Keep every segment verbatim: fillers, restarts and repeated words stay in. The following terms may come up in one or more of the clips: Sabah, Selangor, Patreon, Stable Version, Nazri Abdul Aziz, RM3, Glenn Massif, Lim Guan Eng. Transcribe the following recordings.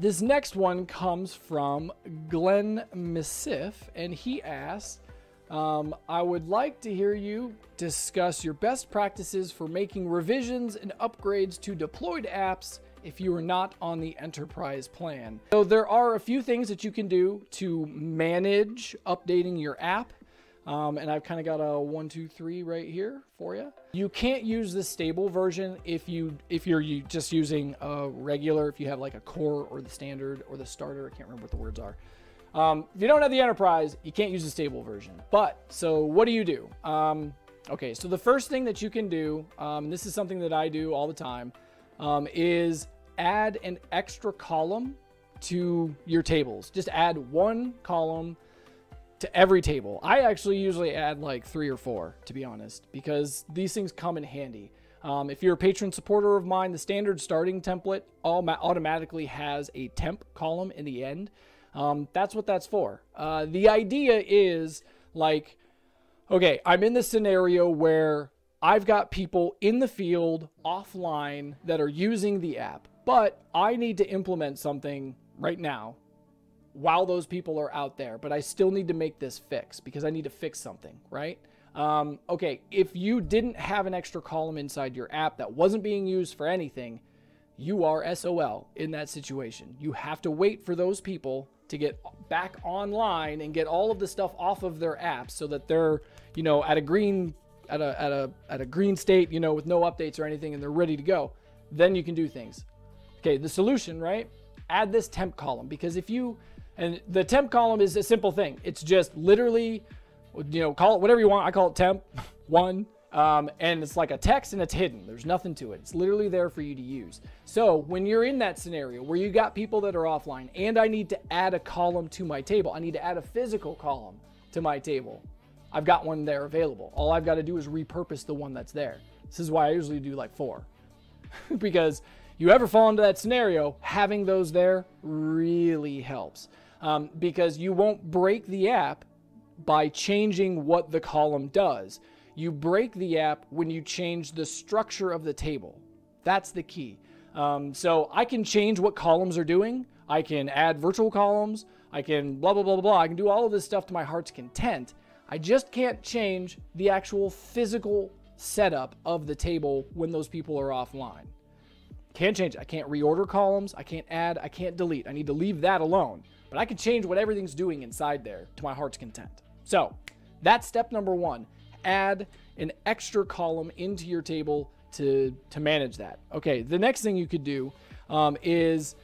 This next one comes from Glenn Massif, and he asks, um, I would like to hear you discuss your best practices for making revisions and upgrades to deployed apps if you are not on the enterprise plan. So there are a few things that you can do to manage updating your app. Um, and I've kind of got a one, two, three right here for you. You can't use the stable version if, you, if you're you just using a regular, if you have like a core or the standard or the starter, I can't remember what the words are. Um, if you don't have the enterprise, you can't use the stable version. But, so what do you do? Um, okay, so the first thing that you can do, um, this is something that I do all the time, um, is add an extra column to your tables. Just add one column to every table. I actually usually add like three or four, to be honest, because these things come in handy. Um, if you're a patron supporter of mine, the standard starting template all automatically has a temp column in the end. Um, that's what that's for. Uh, the idea is like, okay, I'm in this scenario where I've got people in the field offline that are using the app, but I need to implement something right now while those people are out there, but I still need to make this fix because I need to fix something, right? Um, okay, if you didn't have an extra column inside your app that wasn't being used for anything, you are S O L in that situation. You have to wait for those people to get back online and get all of the stuff off of their app so that they're, you know, at a green, at a, at a, at a green state, you know, with no updates or anything, and they're ready to go. Then you can do things. Okay, the solution, right? Add this temp column, because if you, and the temp column is a simple thing. It's just literally, you know, call it whatever you want. I call it temp one. Um, and it's like a text and it's hidden. There's nothing to it. It's literally there for you to use. So when you're in that scenario where you got people that are offline and I need to add a column to my table, I need to add a physical column to my table. I've got one there available. All I've got to do is repurpose the one that's there. This is why I usually do like four because you ever fall into that scenario, having those there really helps. Um, because you won't break the app by changing what the column does. You break the app when you change the structure of the table. That's the key. Um, so I can change what columns are doing. I can add virtual columns. I can blah, blah, blah, blah, blah. I can do all of this stuff to my heart's content. I just can't change the actual physical setup of the table when those people are offline. Can't change it. I can't reorder columns. I can't add. I can't delete. I need to leave that alone. But I can change what everything's doing inside there to my heart's content. So that's step number one. Add an extra column into your table to, to manage that. Okay, the next thing you could do um, is,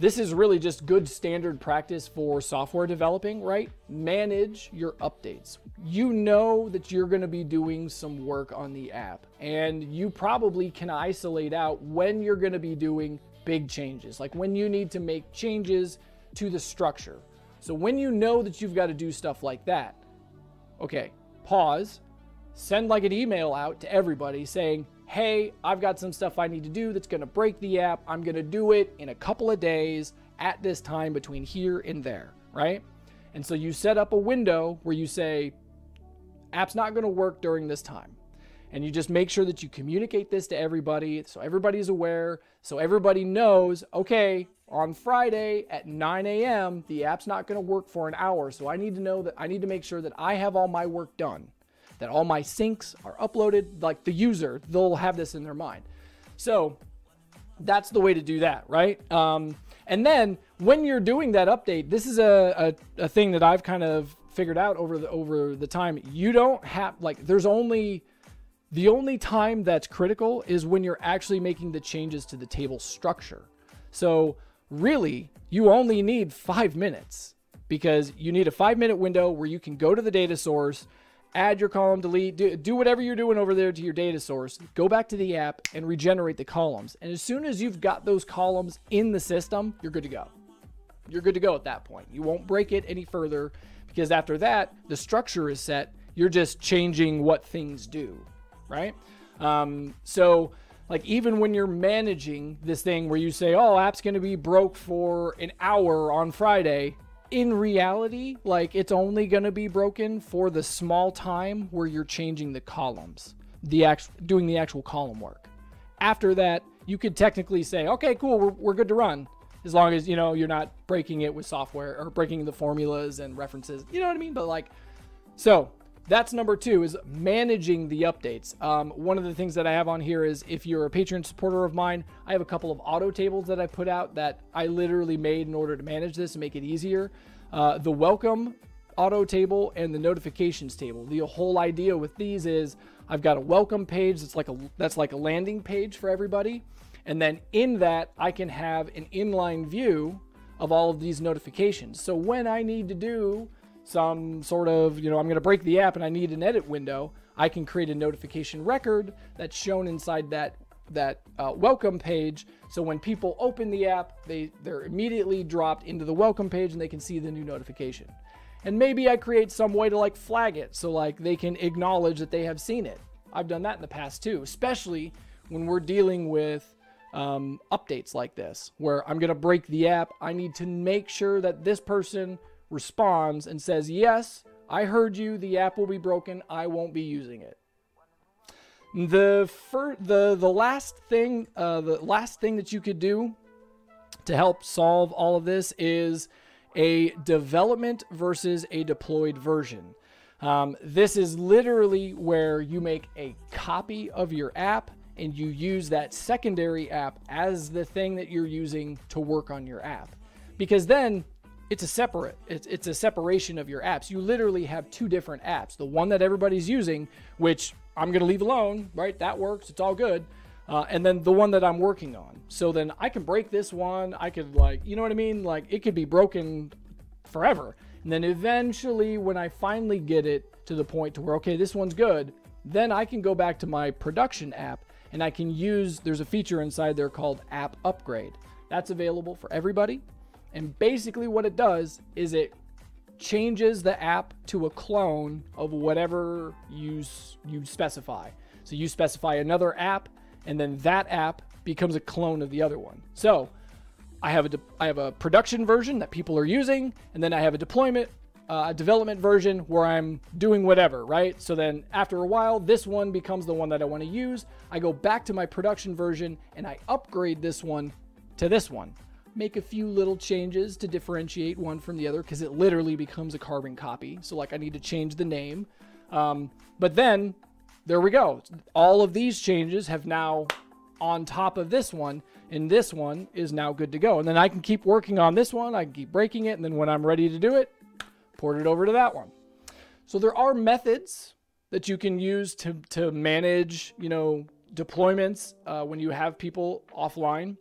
this is really just good standard practice for software developing, right? Manage your updates. You know that you're gonna be doing some work on the app, and you probably can isolate out when you're gonna be doing big changes, like when you need to make changes to the structure. So when you know that you've got to do stuff like that, okay, pause, send like an email out to everybody saying, hey, I've got some stuff I need to do that's going to break the app. I'm going to do it in a couple of days at this time between here and there, right? And so you set up a window where you say, app's not going to work during this time. And you just make sure that you communicate this to everybody so everybody's aware, so everybody knows, okay, on Friday at nine A M, the app's not gonna work for an hour, so I need to know that I need to make sure that I have all my work done, that all my syncs are uploaded, like the user, they'll have this in their mind. So that's the way to do that, right? Um, and then when you're doing that update, this is a, a, a thing that I've kind of figured out over the, over the time. You don't have, like there's only, the only time that's critical is when you're actually making the changes to the table structure. So really, you only need five minutes because you need a five minute window where you can go to the data source, add your column, delete, do, do whatever you're doing over there to your data source, go back to the app and regenerate the columns. And as soon as you've got those columns in the system, you're good to go. You're good to go at that point. You won't break it any further because after that, the structure is set. You're just changing what things do, right? Um, so like even when you're managing this thing where you say, oh, app's gonna be broke for an hour on Friday, in reality, like it's only gonna be broken for the small time where you're changing the columns, the actual, doing the actual column work. After that, you could technically say, okay, cool, we're, we're good to run. as long as, you know, you're not breaking it with software or breaking the formulas and references, you know what I mean? But like, so that's number two, is managing the updates. Um, one of the things that I have on here is, if you're a Patreon supporter of mine, I have a couple of auto tables that I put out that I literally made in order to manage this and make it easier. Uh, the welcome auto table and the notifications table. The whole idea with these is I've got a welcome page that's like a that's like a landing page for everybody, and then in that I can have an inline view of all of these notifications. So when I need to do some sort of, you know, I'm going to break the app and I need an edit window, I can create a notification record that's shown inside that that uh, welcome page. So when people open the app, they they're immediately dropped into the welcome page and they can see the new notification. And maybe I create some way to like flag it, so like they can acknowledge that they have seen it. I've done that in the past too, especially when we're dealing with um, updates like this, where I'm gonna break the app. I need to make sure that this person responds and says, yes, I heard you, the app will be broken, I won't be using it. The fir- the, the last thing, uh, the last thing that you could do to help solve all of this is a development versus a deployed version. Um, this is literally where you make a copy of your app and you use that secondary app as the thing that you're using to work on your app, because then it's a separate, it's, it's a separation of your apps. You literally have two different apps. The one that everybody's using, which I'm gonna leave alone, right? That works, it's all good. Uh, and then the one that I'm working on. So then I can break this one. I could like, you know what I mean? Like it could be broken forever. And then eventually when I finally get it to the point to where, okay, this one's good, then I can go back to my production app and I can use, there's a feature inside there called app upgrade. That's available for everybody. And basically what it does is it changes the app to a clone of whatever you, you specify. So you specify another app, and then that app becomes a clone of the other one. So I have a, I have a production version that people are using, and then I have a deployment, uh, a development version where I'm doing whatever, right? So then after a while, this one becomes the one that I want to use. I go back to my production version and I upgrade this one to this one. Make a few little changes to differentiate one from the other, because it literally becomes a carbon copy. So like I need to change the name, um, but then there we go. All of these changes have now on top of this one, and this one is now good to go. And then I can keep working on this one. I can keep breaking it. And then when I'm ready to do it, port it over to that one. So there are methods that you can use to, to manage, you know, deployments uh, when you have people offline.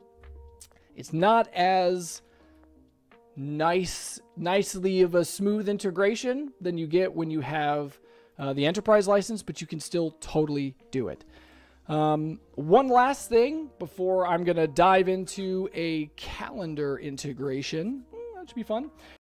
It's not as nice, nicely of a smooth integration than you get when you have Uh, the enterprise license, but you can still totally do it. Um, one last thing before I'm gonna dive into a calendar integration. Mm, that should be fun.